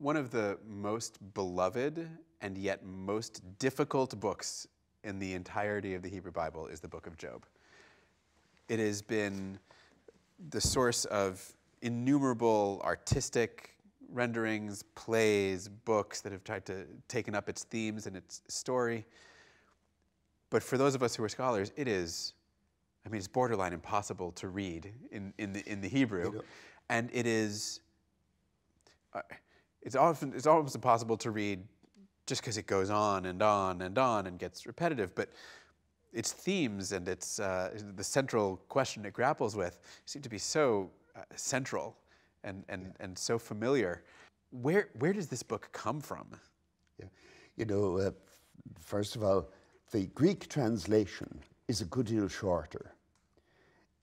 One of the most beloved and yet most difficult books in the entirety of the Hebrew Bible is the book of Job. It has been the source of innumerable artistic renderings, plays, books that have tried to taken up its themes and its story. But for those of us who are scholars, it is, I mean, it's borderline impossible to read in the Hebrew. Yeah. And it is, it's almost impossible to read just because it goes on and on and on and gets repetitive. But its themes and its the central question it grapples with seem to be so central and so familiar. Where does this book come from? Yeah, you know, first of all, the Greek translation is a good deal shorter,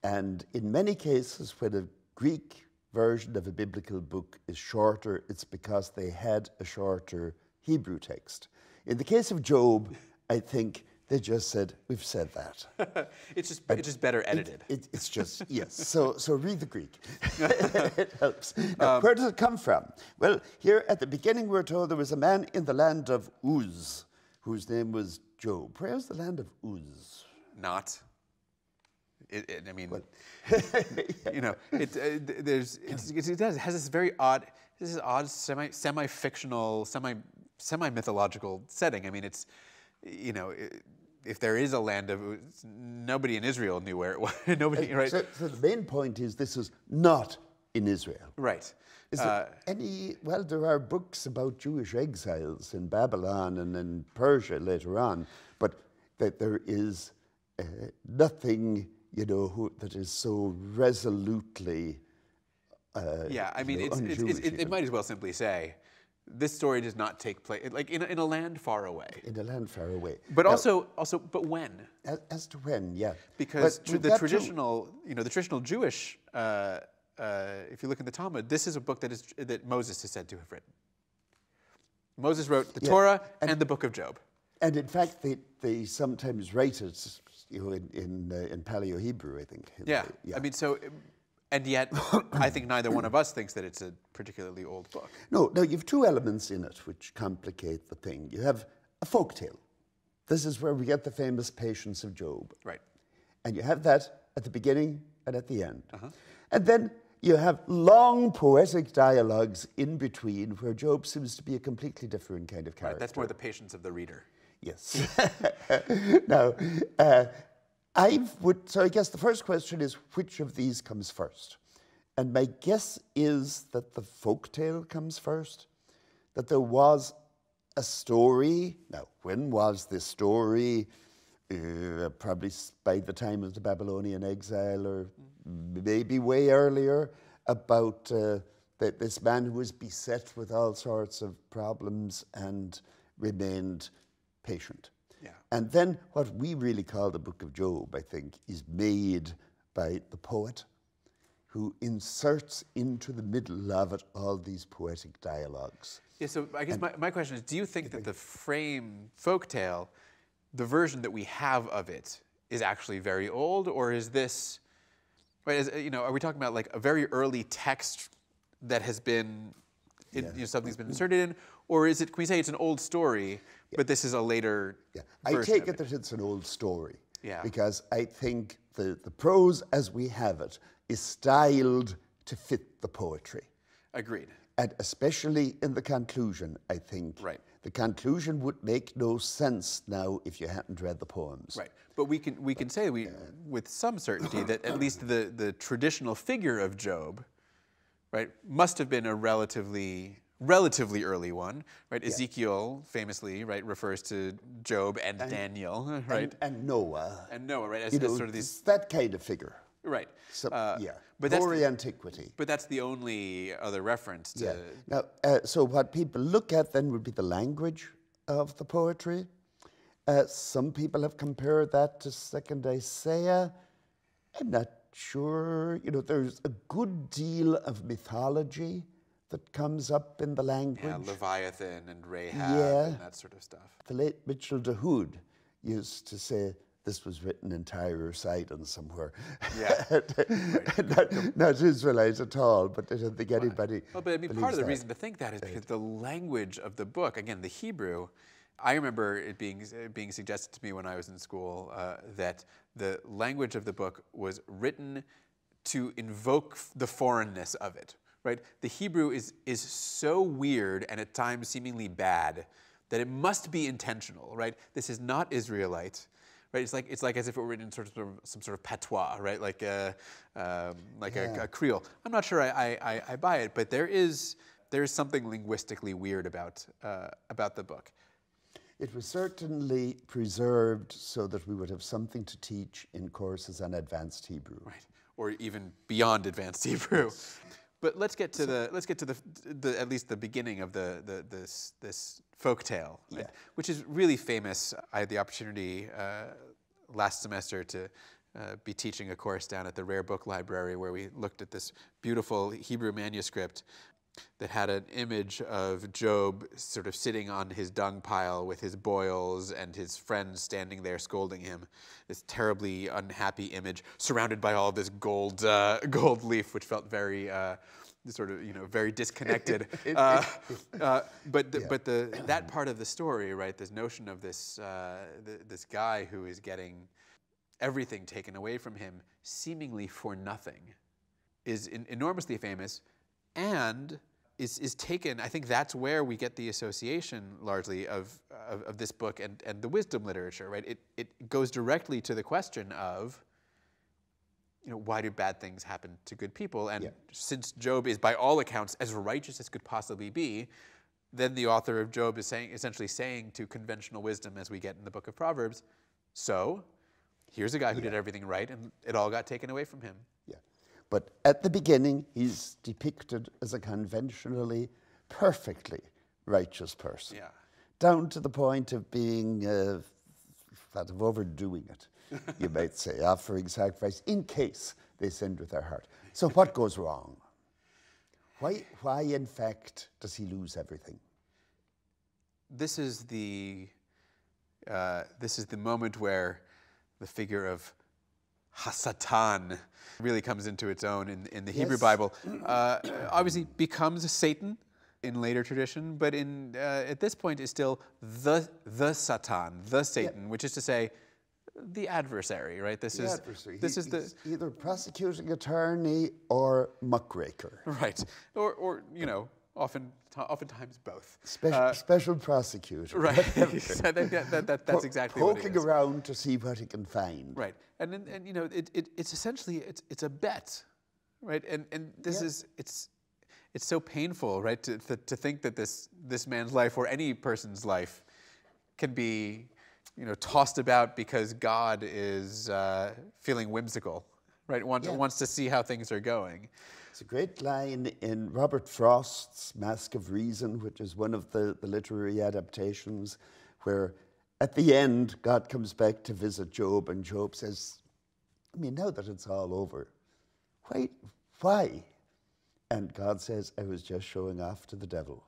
and in many cases, when a Greek version of a biblical book is shorter, it's because they had a shorter Hebrew text. In the case of Job, I think they just said, we've said that. it's just better edited. It's just, yes. So read the Greek. It helps. Now, where does it come from? Well, here at the beginning, we're told there was a man in the land of Uz, whose name was Job. Where's the land of Uz? Not. I mean, well. You know, it has this very odd, semi-fictional, semi-mythological setting. I mean, it's, you know, if there is a land of, nobody in Israel knew where it was. Nobody, right? So the main point is this is not in Israel. Right. Is there any, well, there are books about Jewish exiles in Babylon and in Persia later on, but that there is nothing, you know, that is so resolutely yeah, I mean, you know, it might as well simply say, this story does not take place, like in a land far away. In a land far away. But now, but when? As to when, yeah. Because the traditional Jewish, if you look in the Talmud, this is a book that Moses is said to have written. Moses wrote the Torah and the Book of Job. And in fact, they sometimes write it, you know, in Paleo Hebrew, I think. Yeah. I mean, so. And yet, I think neither one of us thinks that it's a particularly old book. No, you have two elements in it which complicate the thing. You have a folktale. This is where we get the famous patience of Job. Right. And you have that at the beginning and at the end. Uh-huh. And then you have long poetic dialogues in between where Job seems to be a completely different kind of character. Right, that's more the patience of the reader. Yes. Now, so I guess the first question is, which of these comes first? And my guess is that the folktale comes first, that there was a story. Now, when was this story? Probably by the time of the Babylonian exile, or maybe way earlier, about this man who was beset with all sorts of problems and remained patient. Yeah. And then what we really call the Book of Job, I think, is made by the poet who inserts into the middle of it all these poetic dialogues. Yeah, so I guess my question is, do you think that the frame folktale, the version that we have of it, is actually very old? Or is this, you know, are we talking about like a very early text that has been, you know, something's been inserted in? Or is it, can we say it's an old story, but this is a later version? I take it that it's an old story. Yeah. Because I think the prose as we have it is styled to fit the poetry. Agreed. And especially in the conclusion, I think. Right. The conclusion would make no sense now if you hadn't read the poems. Right. But we can say with some certainty that at least the traditional figure of Job, right, must have been a relatively early one, right? Yeah. Ezekiel famously, right, refers to Job and Daniel, right? And Noah. And Noah, right? As sort of these, that kind of figure. Right. So, yeah. But that's antiquity. But that's the only other reference to. Yeah. Now, so what people look at then would be the language of the poetry. Some people have compared that to Second Isaiah. I'm not sure. You know, there's a good deal of mythology that comes up in the language. Yeah, Leviathan and Rahab and that sort of stuff. The late Mitchell De Hood used to say, this was written in Tyre or Sidon somewhere. Yeah. not Israelite at all, but I don't think anybody. Well, but I mean, part of the reason to think that is because the language of the book, again, the Hebrew. I remember it being suggested to me when I was in school that the language of the book was written to invoke the foreignness of it. Right? The Hebrew is so weird and at times seemingly bad that it must be intentional. Right? This is not Israelite. Right? It's like as if it were written in sort of some sort of patois. Right? Like a Creole. I'm not sure I buy it, but there is something linguistically weird about the book. It was certainly preserved so that we would have something to teach in courses on advanced Hebrew, right, or even beyond advanced Hebrew. Yes. But let's get to at least the beginning of this folk tale, right? Yeah. Which is really famous. I had the opportunity last semester to be teaching a course down at the Rare Book Library where we looked at this beautiful Hebrew manuscript that had an image of Job sort of sitting on his dung pile with his boils and his friends standing there scolding him, this terribly unhappy image surrounded by all this gold leaf, which felt very sort of, you know, very disconnected. But that part of the story, right, this notion of this, this guy who is getting everything taken away from him seemingly for nothing is enormously famous. And is taken, I think that's where we get the association largely of this book and the wisdom literature, right? It goes directly to the question of, you know, why do bad things happen to good people? And yeah. Since Job is by all accounts as righteous as could possibly be, then the author of Job is essentially saying to conventional wisdom as we get in the book of Proverbs, so here's a guy who did everything right and it all got taken away from him. Yeah. But at the beginning, he's depicted as a conventionally, perfectly righteous person. Yeah. Down to the point of being, of overdoing it, you might say, offering sacrifice in case they sinned with their heart. So what goes wrong? Why, in fact, does he lose everything? This is the moment where the figure of Ha-Satan really comes into its own in the Hebrew Bible. Obviously becomes Satan in later tradition, but at this point is still the Satan, which is to say the adversary, right? He's either prosecuting attorney or muckraker. Right, or you know, oftentimes both. Special prosecutor. Right. That's exactly what it is. Poking around to see what he can find. Right. And you know, it's essentially, it's a bet, right? And this is, it's so painful, right, to think that this man's life or any person's life can be, you know, tossed about because God is feeling whimsical, right? Wants to see how things are going. It's a great line in Robert Frost's Mask of Reason, which is one of the literary adaptations, where at the end, God comes back to visit Job, and Job says, I mean, now that it's all over, why? And God says, I was just showing off to the devil.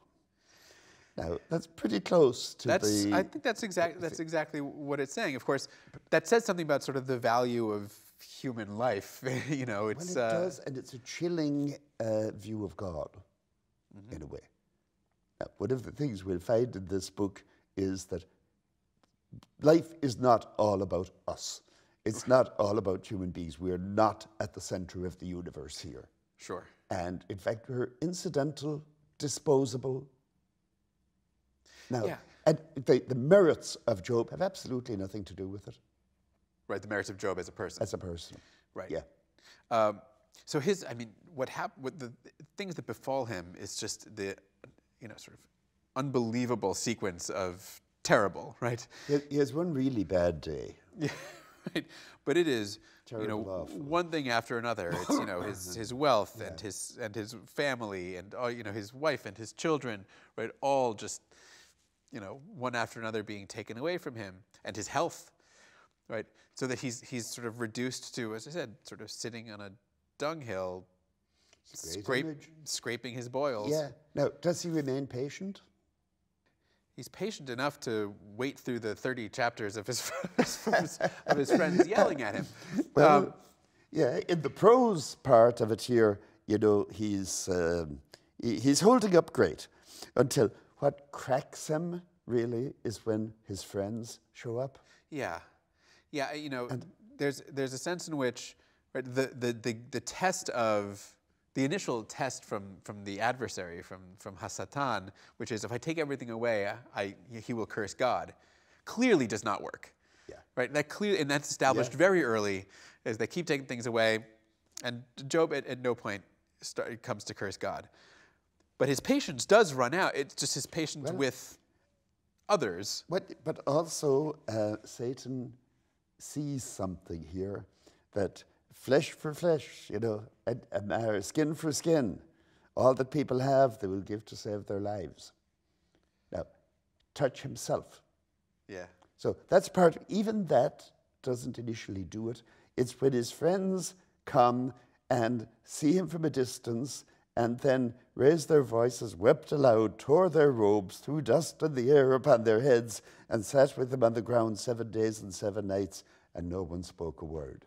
Now, that's pretty close to the... I think that's exactly what it's saying. Of course, that says something about sort of the value of human life, you know, it does, and it's a chilling view of God, mm-hmm. in a way. Now, one of the things we'll find in this book is that life is not all about us. It's not all about human beings. We're not at the center of the universe here. Sure. And in fact, we're incidental, disposable. Now, and the merits of Job have absolutely nothing to do with it. Right, the merits of Job as a person. As a person. Right. Yeah. So the things that befall him is just the, you know, sort of unbelievable sequence of terrible, right? He has one really bad day. Yeah, right. But it is, terrible, you know, awful. One thing after another. It's, you know, his wealth and his family and, you know, his wife and his children, right? All just, you know, one after another being taken away from him, and his health. Right, so that he's sort of reduced to, as I said, sort of sitting on a dunghill, scraping his boils. Yeah. Now, does he remain patient? he's patient enough to wait through the 30 chapters of his friends, yelling at him. Well, yeah, in the prose part of it here, you know, he's holding up great until what cracks him really is when his friends show up. Yeah, yeah, you know, and there's a sense in which the test of the initial test from the adversary, from Ha-Satan, which is if I take everything away, he will curse God, clearly does not work. Yeah. Right. That clearly, and that's established very early, as they keep taking things away, and Job at no point comes to curse God, but his patience does run out. It's just his patience with others. But also Satan sees something here that. Flesh for flesh, you know, and skin for skin. All that people have, they will give to save their lives. Now, touch himself. Yeah. So that's part, even that doesn't initially do it. It's when his friends come and see him from a distance and then raised their voices, wept aloud, tore their robes, threw dust in the air upon their heads, and sat with them on the ground 7 days and 7 nights, and no one spoke a word.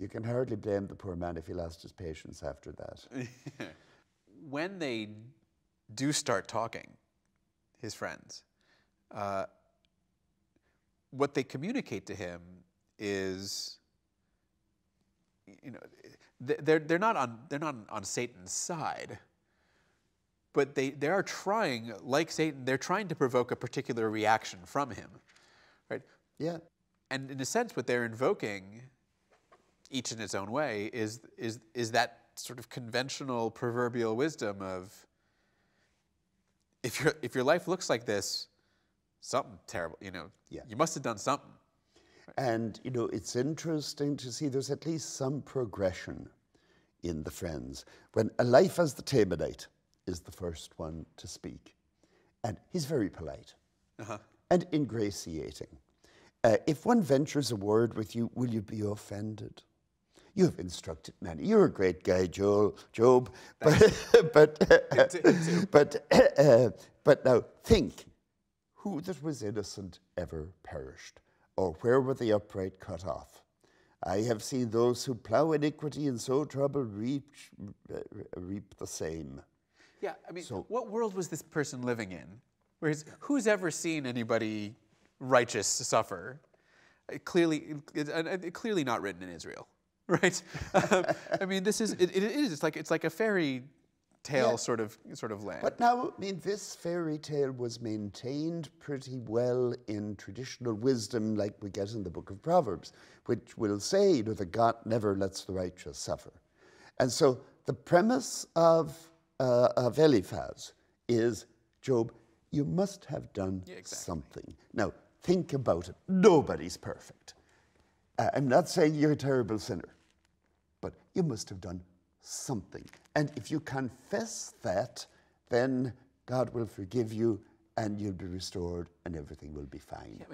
You can hardly blame the poor man if he lost his patience after that. When they do start talking, his friends, what they communicate to him is, you know, they're not on Satan's side, but they are trying, like Satan, they're trying to provoke a particular reaction from him, right? Yeah. And in a sense, what they're invoking, each in its own way, is that sort of conventional proverbial wisdom of if your life looks like this, something terrible, you know, you must have done something. And you know, it's interesting to see there's at least some progression in the friends. When Eliphaz the Temanite is the first one to speak, and he's very polite and ingratiating. If one ventures a word with you, will you be offended? You have instructed many. You're a great guy, Job. But now think, who that was innocent ever perished? Or where were the upright cut off? I have seen those who plow iniquity and sow trouble reap the same. Yeah, I mean, so, what world was this person living in? Whereas, who's ever seen anybody righteous to suffer? Clearly not written in Israel, right? I mean, this is it's like a fairy tale sort of land. But now, I mean, this fairy tale was maintained pretty well in traditional wisdom, like we get in the Book of Proverbs, which will say, you know, that God never lets the righteous suffer, and so the premise of Eliphaz is, Job, you must have done something. Now, think about it. Nobody's perfect. I'm not saying you're a terrible sinner, but you must have done something. And if you confess that, then God will forgive you, and you'll be restored, and everything will be fine. Yeah,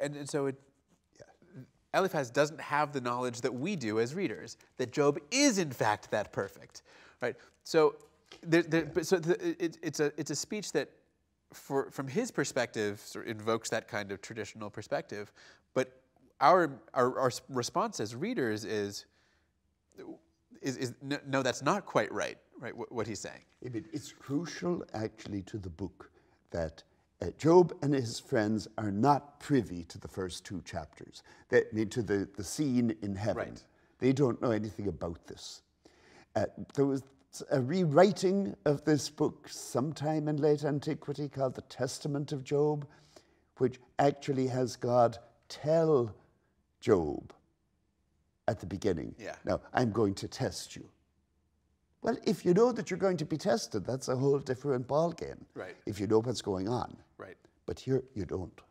and so Eliphaz doesn't have the knowledge that we do as readers that Job is in fact that perfect, right? So. It's a speech that, from his perspective, sort of invokes that kind of traditional perspective, but our response as readers is no, that's not quite right. Right, what he's saying. I mean, it's crucial actually to the book that Job and his friends are not privy to the first 2 chapters. That, I mean, to the scene in heaven. Right. They don't know anything about this. There was a rewriting of this book sometime in late antiquity called the Testament of Job, which actually has God tell Job at the beginning, now, I'm going to test you. Well, if you know that you're going to be tested, that's a whole different ballgame. Right. If you know what's going on. Right. But here, you don't.